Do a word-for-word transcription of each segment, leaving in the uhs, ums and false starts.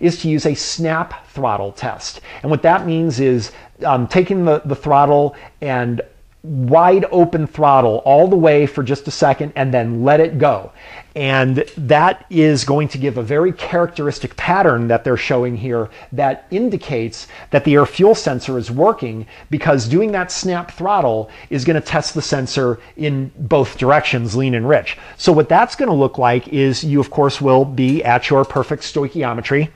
is to use a snap throttle test. And what that means is um, taking the, the throttle and wide open throttle all the way for just a second and then let it go. And that is going to give a very characteristic pattern that they're showing here that indicates that the air fuel sensor is working, because doing that snap throttle is going to test the sensor in both directions, lean and rich. So what that's going to look like is you of course will be at your perfect stoichiometry.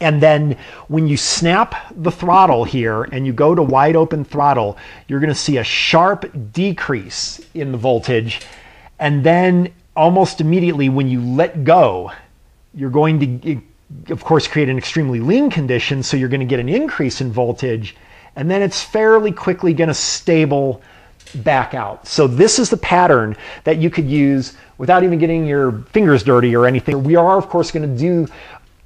And then when you snap the throttle here and you go to wide open throttle, you're going to see a sharp decrease in the voltage. And then almost immediately when you let go, you're going to, of course, create an extremely lean condition. So you're going to get an increase in voltage. And then it's fairly quickly going to stable back out. So this is the pattern that you could use without even getting your fingers dirty or anything. We are, of course, going to do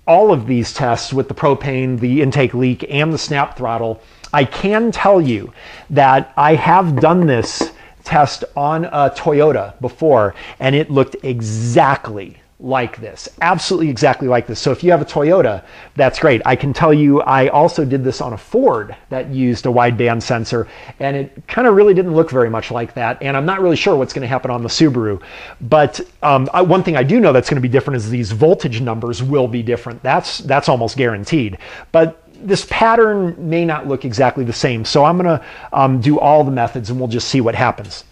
all of these tests with the propane, the intake leak, and the snap throttle. I can tell you that I have done this test on a Toyota before, and it looked exactly like this, absolutely exactly like this. So if you have a Toyota, that's great. I can tell you I also did this on a Ford that used a wideband sensor, and it kind of really didn't look very much like that. And I'm not really sure what's going to happen on the Subaru. But um, I, one thing I do know that's going to be different is these voltage numbers will be different. That's, that's almost guaranteed. But this pattern may not look exactly the same. So I'm going to um, do all the methods and we'll just see what happens.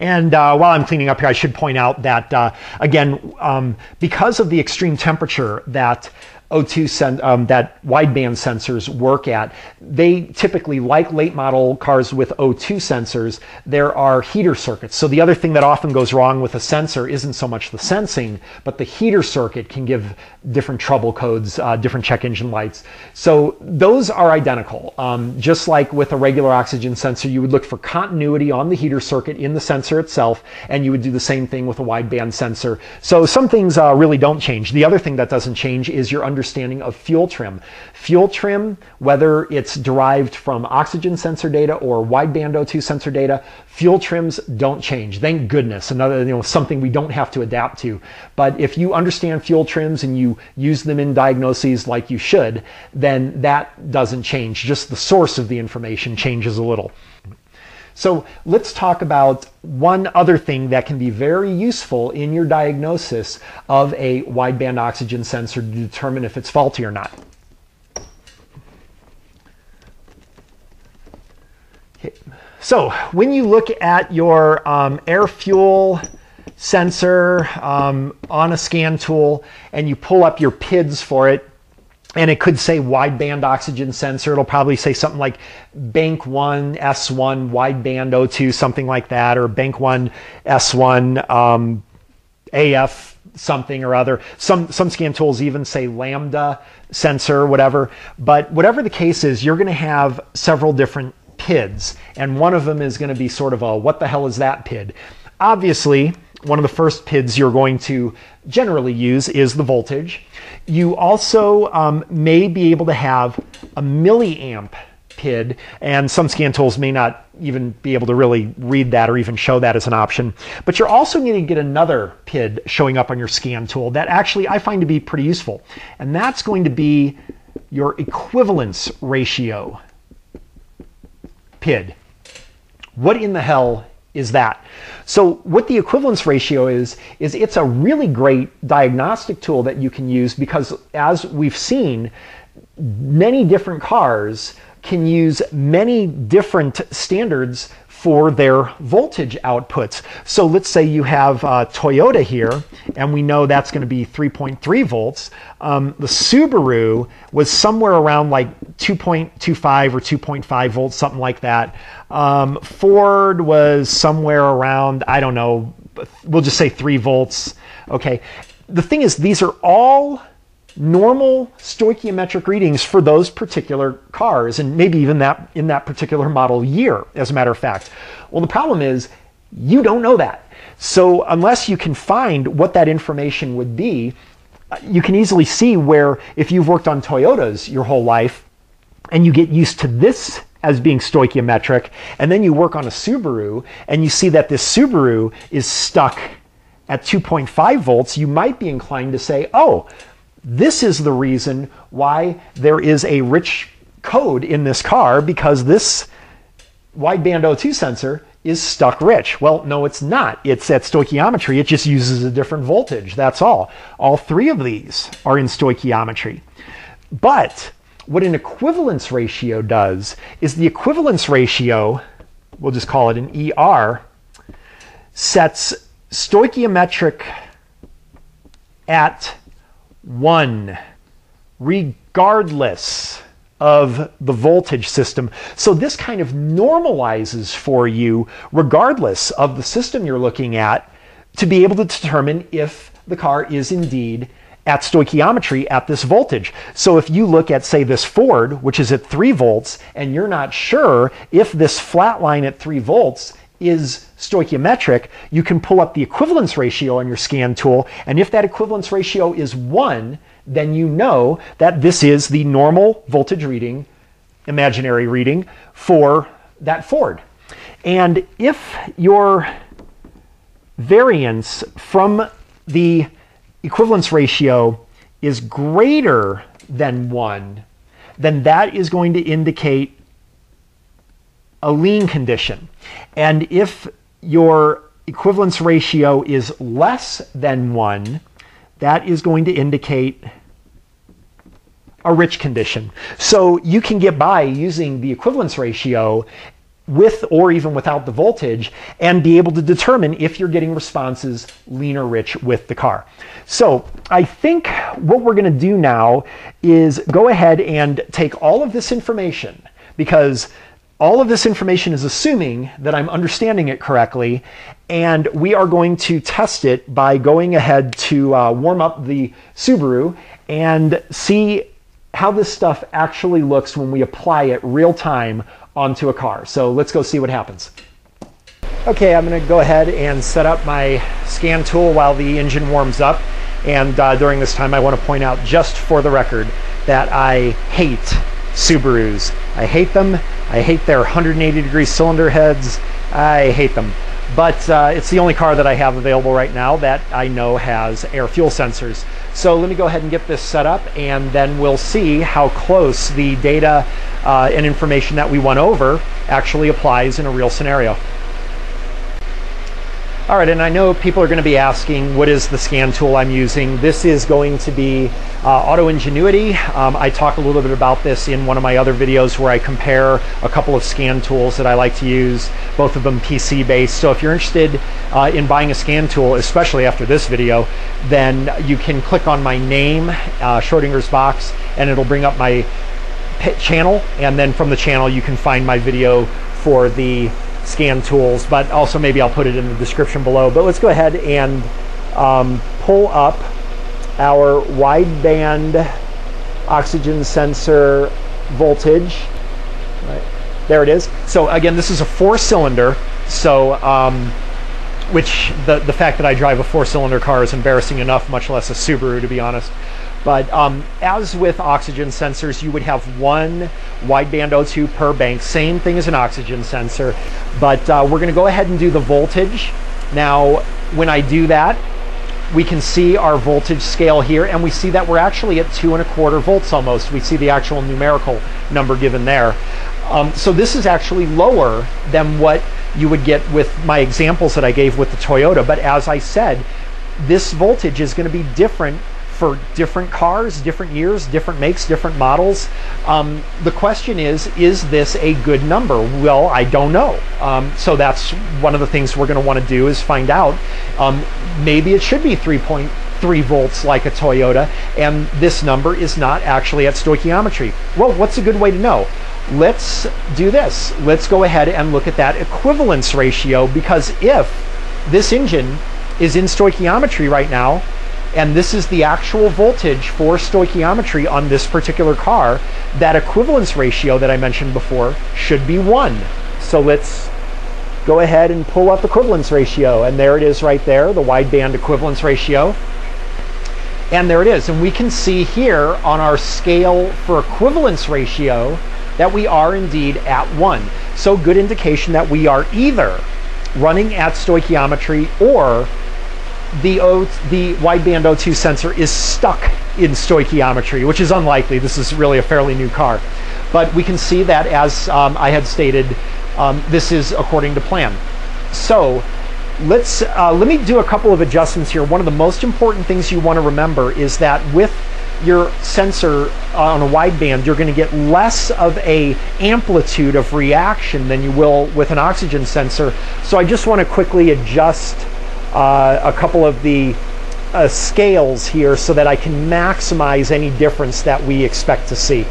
And uh, while I'm cleaning up here, I should point out that, uh, again, um, because of the extreme temperature that O two um, that wideband sensors work at, they typically, like late model cars with O two sensors, there are heater circuits. So the other thing that often goes wrong with a sensor isn't so much the sensing, but the heater circuit can give different trouble codes, uh, different check engine lights. So those are identical. Um, just like with a regular oxygen sensor, you would look for continuity on the heater circuit in the sensor itself, and you would do the same thing with a wideband sensor. So some things uh, really don't change. The other thing that doesn't change is your under understanding of fuel trim. Fuel trim, whether it's derived from oxygen sensor data or wideband O two sensor data, fuel trims don't change. Thank goodness. Another, you know, something we don't have to adapt to. But if you understand fuel trims and you use them in diagnoses like you should, then that doesn't change. Just the source of the information changes a little. So let's talk about one other thing that can be very useful in your diagnosis of a wideband oxygen sensor to determine if it's faulty or not. Okay. So when you look at your um, air fuel sensor um, on a scan tool and you pull up your P I Ds for it, and it could say wideband oxygen sensor. It'll probably say something like bank one S one wideband O two, something like that, or bank one S one um, A F something or other. Some, some scan tools even say lambda sensor, whatever. But whatever the case is, you're going to have several different P I Ds. And one of them is going to be sort of a what the hell is that P I D? Obviously, one of the first P I Ds you're going to generally use is the voltage. You also um, may be able to have a milliamp P I D, and some scan tools may not even be able to really read that or even show that as an option. But you're also going to get another P I D showing up on your scan tool that actually I find to be pretty useful. And that's going to be your equivalence ratio P I D. What in the hell is that? So what the equivalence ratio is, is it's a really great diagnostic tool that you can use, because as we've seen, many different cars can use many different standards for their voltage outputs. So let's say you have uh, Toyota here, and we know that's going to be three point three volts. Um, the Subaru was somewhere around like two point two five or two point five volts, something like that. Um, Ford was somewhere around, I don't know, we'll just say three volts. Okay. The thing is, these are all normal stoichiometric readings for those particular cars, and maybe even that in that particular model year, as a matter of fact. Well, the problem is you don't know that. So unless you can find what that information would be, you can easily see where if you've worked on Toyotas your whole life and you get used to this as being stoichiometric, and then you work on a Subaru and you see that this Subaru is stuck at two point five volts, you might be inclined to say, oh, This is the reason why there is a rich code in this car, because this wideband O two sensor is stuck rich. Well, no, it's not. It's at stoichiometry. It just uses a different voltage. That's all. All three of these are in stoichiometry. But what an equivalence ratio does is the equivalence ratio, we'll just call it an E R, sets stoichiometric at one, regardless of the voltage system. So this kind of normalizes for you, regardless of the system you're looking at, to be able to determine if the car is indeed at stoichiometry at this voltage. So if you look at, say, this Ford, which is at three volts, and you're not sure if this flat line at three volts is stoichiometric, you can pull up the equivalence ratio on your scan tool, and if that equivalence ratio is one, then you know that this is the normal voltage reading, imaginary reading, for that Ford. And if your variance from the equivalence ratio is greater than one, then that is going to indicate a lean condition. And if your equivalence ratio is less than one, that is going to indicate a rich condition. So you can get by using the equivalence ratio with or even without the voltage and be able to determine if you're getting responses lean or rich with the car. So I think what we're going to do now is go ahead and take all of this information, because all of this information is assuming that I'm understanding it correctly, and we are going to test it by going ahead to uh, warm up the Subaru and see how this stuff actually looks when we apply it real time onto a car. So let's go see what happens. Okay, I'm gonna go ahead and set up my scan tool while the engine warms up. And uh, during this time, I wanna point out, just for the record, that I hate Subarus. I hate them. I hate their one hundred eighty degree cylinder heads. I hate them. But uh, it's the only car that I have available right now that I know has air fuel sensors. So let me go ahead and get this set up, and then we'll see how close the data uh, and information that we went over actually applies in a real scenario. All right, and I know people are going to be asking, what is the scan tool I'm using? This is going to be uh, Auto Ingenuity. Um, I talk a little bit about this in one of my other videos where I compare a couple of scan tools that I like to use, both of them P C-based. So if you're interested uh, in buying a scan tool, especially after this video, then you can click on my name, uh, Schrödinger's Box, and it'll bring up my channel. And then from the channel, you can find my video for the scan tools, but also maybe I'll put it in the description below. But let's go ahead and um, pull up our wideband oxygen sensor voltage. Right. There it is. So again, this is a four-cylinder, so um, which the, the fact that I drive a four-cylinder car is embarrassing enough, much less a Subaru, to be honest. But um, as with oxygen sensors, you would have one wideband O two per bank, same thing as an oxygen sensor. But uh, we're gonna go ahead and do the voltage. Now, when I do that, we can see our voltage scale here, and we see that we're actually at two and a quarter volts almost. We see the actual numerical number given there. Um, so this is actually lower than what you would get with my examples that I gave with the Toyota. But as I said, this voltage is gonna be different for different cars, different years, different makes, different models. Um, the question is, is this a good number? Well, I don't know. Um, so that's one of the things we're gonna wanna do, is find out. Um, maybe it should be three point three volts like a Toyota, and this number is not actually at stoichiometry. Well, what's a good way to know? Let's do this. Let's go ahead and look at that equivalence ratio, because if this engine is in stoichiometry right now, and this is the actual voltage for stoichiometry on this particular car, that equivalence ratio that I mentioned before should be one. So let's go ahead and pull up equivalence ratio. And there it is right there, the wideband equivalence ratio. And there it is. And we can see here on our scale for equivalence ratio that we are indeed at one. So good indication that we are either running at stoichiometry or the, o, the wideband O two sensor is stuck in stoichiometry, which is unlikely. This is really a fairly new car. But we can see that, as um, I had stated, um, this is according to plan. So let's, uh, let me do a couple of adjustments here. One of the most important things you want to remember is that with your sensor on a wideband, you're going to get less of a amplitude of reaction than you will with an oxygen sensor. So I just want to quickly adjust uh, a couple of the uh, scales here so that I can maximize any difference that we expect to see.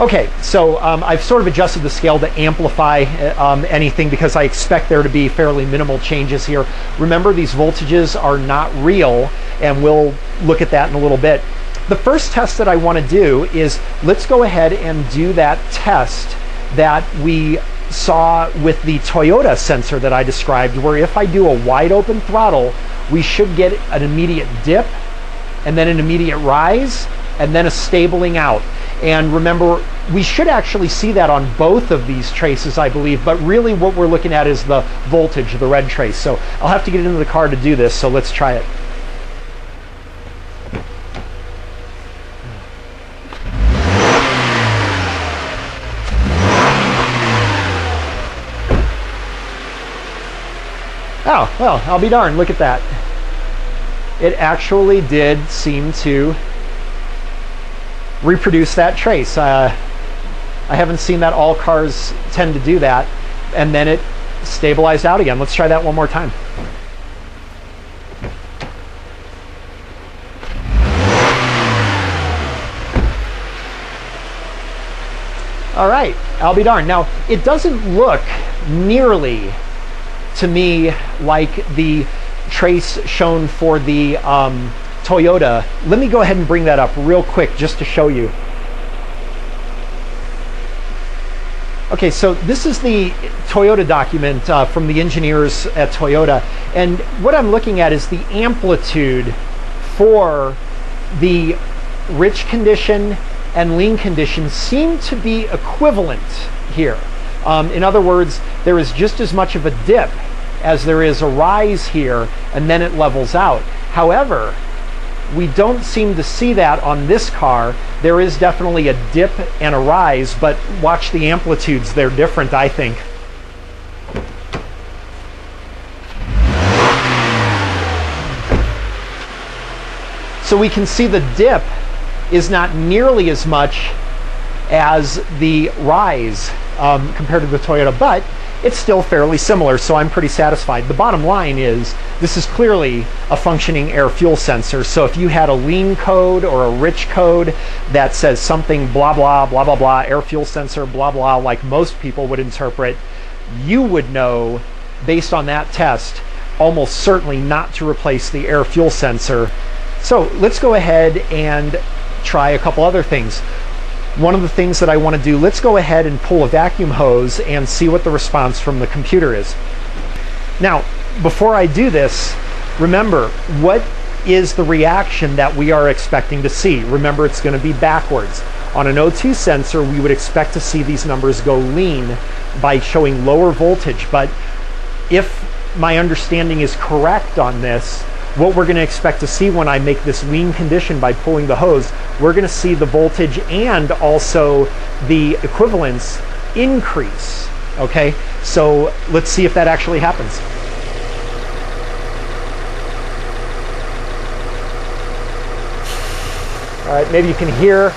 Okay, so um, I've sort of adjusted the scale to amplify um, anything, because I expect there to be fairly minimal changes here. Remember, these voltages are not real, and we'll look at that in a little bit. The first test that I want to do is, let's go ahead and do that test that we saw with the Toyota sensor that I described, where if I do a wide open throttle, we should get an immediate dip, and then an immediate rise, and then a stabling out. And remember, we should actually see that on both of these traces, I believe, but really what we're looking at is the voltage, the red trace. So I'll have to get into the car to do this, so let's try it. Oh, well, I'll be darned, look at that. It actually did seem to reproduce that trace. Uh, I haven't seen that. All cars tend to do that. And then it stabilized out again. Let's try that one more time. All right, I'll be darned. Now, it doesn't look nearly to me like the trace shown for the um, Toyota. Let me go ahead and bring that up real quick just to show you. Okay, so this is the Toyota document uh, from the engineers at Toyota, and what I'm looking at is the amplitude for the rich condition and lean condition seem to be equivalent here. Um, in other words, there is just as much of a dip as there is a rise here, and then it levels out. However, we don't seem to see that on this car. There is definitely a dip and a rise, but watch the amplitudes. They're different, I think. So we can see the dip is not nearly as much as the rise um, compared to the Toyota, but it's still fairly similar, so I'm pretty satisfied. The bottom line is, this is clearly a functioning air fuel sensor. So if you had a lean code or a rich code that says something blah, blah, blah, blah, blah, air fuel sensor, blah, blah, like most people would interpret, you would know, based on that test, almost certainly not to replace the air fuel sensor. So let's go ahead and try a couple other things. One of the things that I want to do, let's go ahead and pull a vacuum hose and see what the response from the computer is. Now, before I do this, remember, what is the reaction that we are expecting to see? Remember, it's going to be backwards. On an O two sensor, we would expect to see these numbers go lean by showing lower voltage, but if my understanding is correct on this, what we're going to expect to see when I make this lean condition by pulling the hose, we're going to see the voltage and also the equivalence increase. Okay, so let's see if that actually happens. All right, maybe you can hear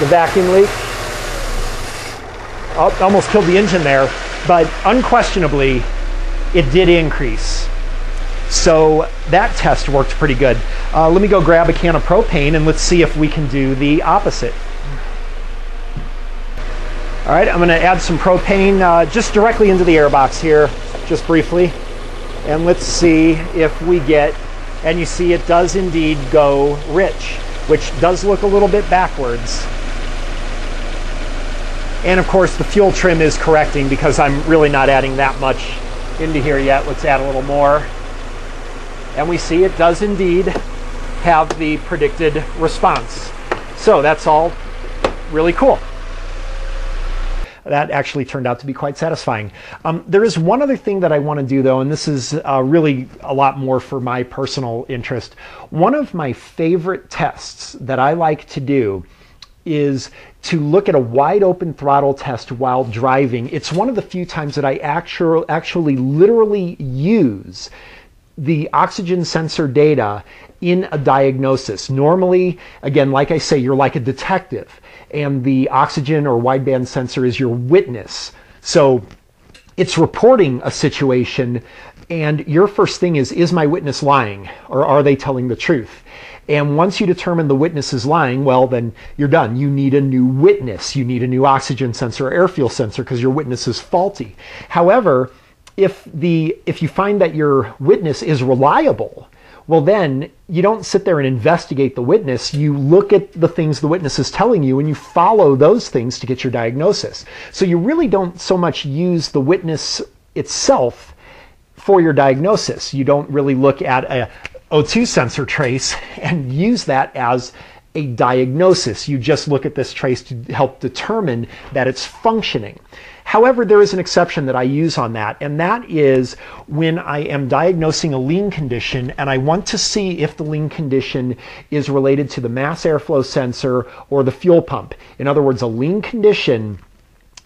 the vacuum leak. Oh, almost killed the engine there, but unquestionably, it did increase. So that test worked pretty good. Uh, let me go grab a can of propane and let's see if we can do the opposite. All right, I'm gonna add some propane uh, just directly into the airbox here, just briefly. And let's see if we get, and you see it does indeed go rich, which does look a little bit backwards. And of course the fuel trim is correcting because I'm really not adding that much into here yet. Let's add a little more. And we see it does indeed have the predicted response. So that's all really cool. that actually turned out to be quite satisfying. Um, there is one other thing that I want to do though, and this is uh, really a lot more for my personal interest. One of my favorite tests that I like to do is to look at a wide open throttle test while driving. It's one of the few times that I actually, actually literally use the oxygen sensor data in a diagnosis. Normally, again, like I say, you're like a detective, and the oxygen or wideband sensor is your witness. So it's reporting a situation, and your first thing is, is my witness lying, or are they telling the truth? And once you determine the witness is lying, well, then you're done. You need a new witness. You need a new oxygen sensor or air fuel sensor because your witness is faulty. However, if the if you find that your witness is reliable, well, then you don't sit there and investigate the witness. You look at the things the witness is telling you and you follow those things to get your diagnosis. So you really don't so much use the witness itself for your diagnosis. You don't really look at a O two sensor trace and use that as a diagnosis. You just look at this trace to help determine that it's functioning. However, there is an exception that I use on that, and that is when I am diagnosing a lean condition and I want to see if the lean condition is related to the mass airflow sensor or the fuel pump. In other words, a lean condition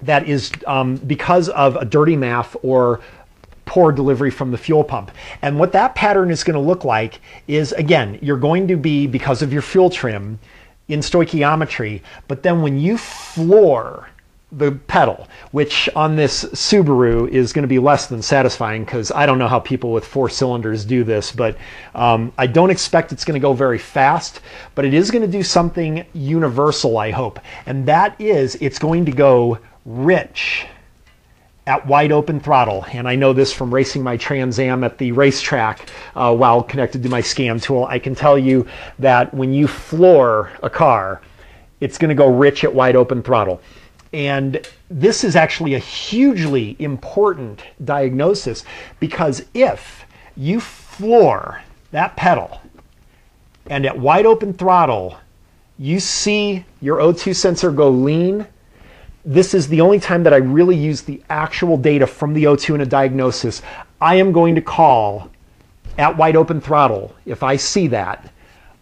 that is um, because of a dirty M A F or poor delivery from the fuel pump. And what that pattern is going to look like is, again, you're going to be, because of your fuel trim, in stoichiometry, but then when you floor the pedal, which on this Subaru is going to be less than satisfying because I don't know how people with four cylinders do this, but um, I don't expect it's going to go very fast, but it is going to do something universal, I hope, and that is it's going to go rich at wide open throttle. And I know this from racing my Trans Am at the racetrack uh, while connected to my SCAM tool. I can tell you that when you floor a car, it's going to go rich at wide open throttle. And this is actually a hugely important diagnosis, because if you floor that pedal and at wide open throttle you see your O two sensor go lean, this is the only time that I really use the actual data from the O two in a diagnosis. I am going to call at wide open throttle, if I see that,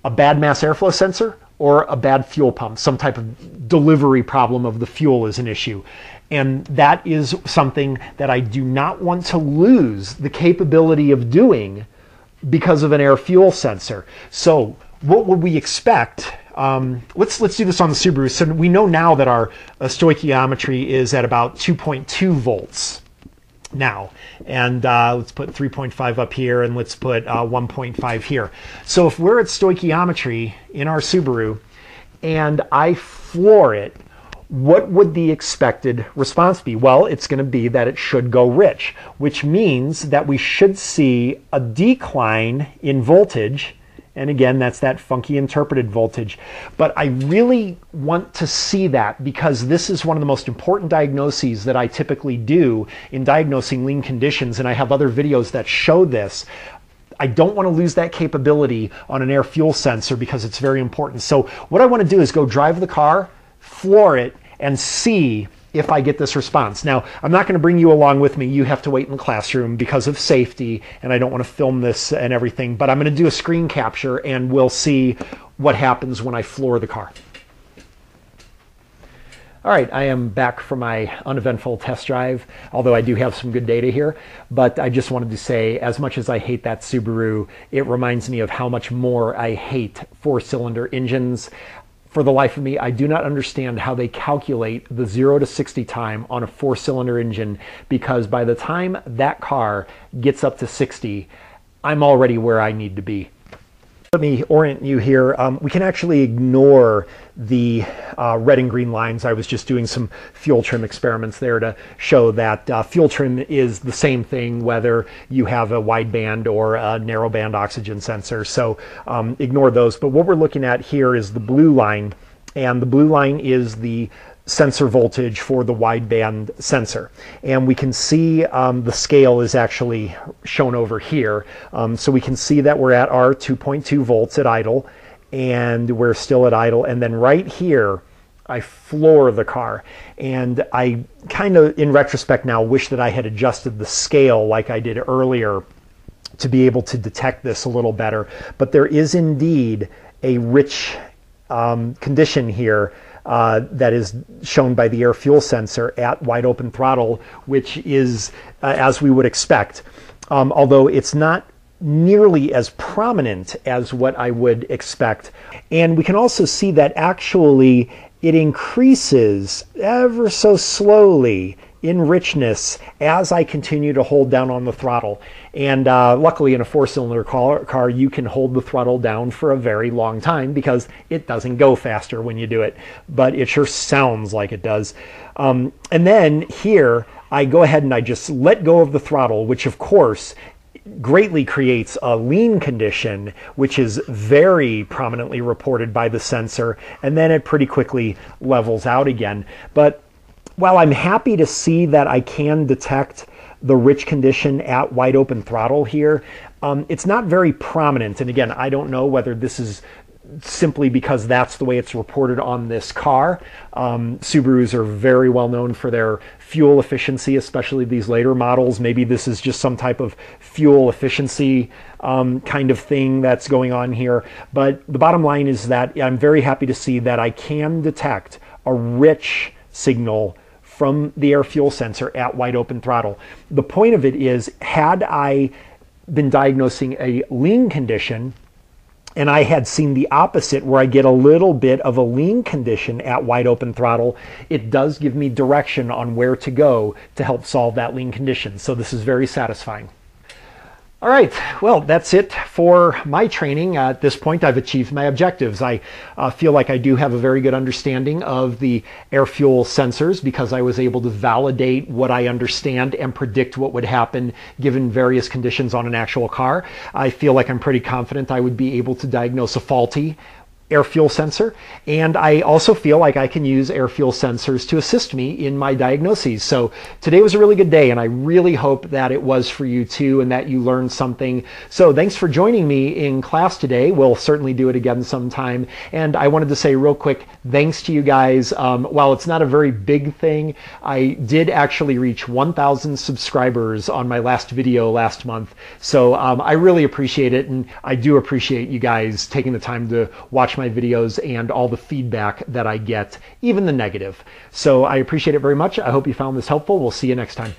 a bad mass airflow sensor or a bad fuel pump. Some type of delivery problem of the fuel is an issue. And that is something that I do not want to lose the capability of doing because of an air fuel sensor. So what would we expect? Um, let's, let's do this on the Subaru. So we know now that our uh, stoichiometry is at about two point two volts now. And uh, let's put three point five up here, and let's put uh, one point five here. So if we're at stoichiometry in our Subaru and I floor it, what would the expected response be? Well, it's going to be that it should go rich, which means that we should see a decline in voltage. And again, that's that funky interpreted voltage. But I really want to see that because this is one of the most important diagnoses that I typically do in diagnosing lean conditions, and I have other videos that show this. I don't want to lose that capability on an air fuel sensor because it's very important. So what I want to do is go drive the car, floor it, and see if I get this response. Now, I'm not going to bring you along with me. You have to wait in the classroom because of safety, and I don't want to film this and everything, but I'm going to do a screen capture and we'll see what happens when I floor the car. All right, I am back from my uneventful test drive, although I do have some good data here, but I just wanted to say, as much as I hate that Subaru, it reminds me of how much more I hate four-cylinder engines. For the life of me, I do not understand how they calculate the zero to sixty time on a four-cylinder engine, because by the time that car gets up to sixty, I'm already where I need to be. Let me orient you here. Um, we can actually ignore the uh, red and green lines. I was just doing some fuel trim experiments there to show that uh, fuel trim is the same thing whether you have a wideband or a narrowband oxygen sensor. So um, ignore those. But what we're looking at here is the blue line, and the blue line is the sensor voltage for the wideband sensor. And we can see um, the scale is actually shown over here. Um, so we can see that we're at our two point two volts at idle, and we're still at idle. And then right here, I floor the car. And I kind of, in retrospect now, wish that I had adjusted the scale like I did earlier to be able to detect this a little better. But there is indeed a rich um, condition here uh, that is shown by the air fuel sensor at wide open throttle, which is uh, as we would expect. Um, although it's not nearly as prominent as what I would expect. And we can also see that actually it increases ever so slowly in richness as I continue to hold down on the throttle. And uh, luckily in a four-cylinder car, car, you can hold the throttle down for a very long time because it doesn't go faster when you do it, but it sure sounds like it does. Um, and then here, I go ahead and I just let go of the throttle, which of course greatly creates a lean condition, which is very prominently reported by the sensor, and then it pretty quickly levels out again. But while I'm happy to see that I can detect the rich condition at wide open throttle here, um, it's not very prominent. And again, I don't know whether this is simply because that's the way it's reported on this car. Um, Subarus are very well known for their fuel efficiency, especially these later models. Maybe this is just some type of fuel efficiency um, kind of thing that's going on here. But the bottom line is that I'm very happy to see that I can detect a rich signal from the air fuel sensor at wide open throttle. The point of it is, had I been diagnosing a lean condition, and I had seen the opposite where I get a little bit of a lean condition at wide open throttle, it does give me direction on where to go to help solve that lean condition. So this is very satisfying. All right, well, that's it for my training. Uh, at this point, I've achieved my objectives. I uh, feel like I do have a very good understanding of the air fuel sensors because I was able to validate what I understand and predict what would happen given various conditions on an actual car. I feel like I'm pretty confident I would be able to diagnose a faulty air fuel sensor, and I also feel like I can use air fuel sensors to assist me in my diagnoses. So today was a really good day, and I really hope that it was for you too and that you learned something. So thanks for joining me in class today. We'll certainly do it again sometime. And I wanted to say real quick, thanks to you guys. Um, while it's not a very big thing, I did actually reach one thousand subscribers on my last video last month. So um, I really appreciate it, and I do appreciate you guys taking the time to watch my my videos and all the feedback that I get, even the negative. So I appreciate it very much. I hope you found this helpful. We'll see you next time.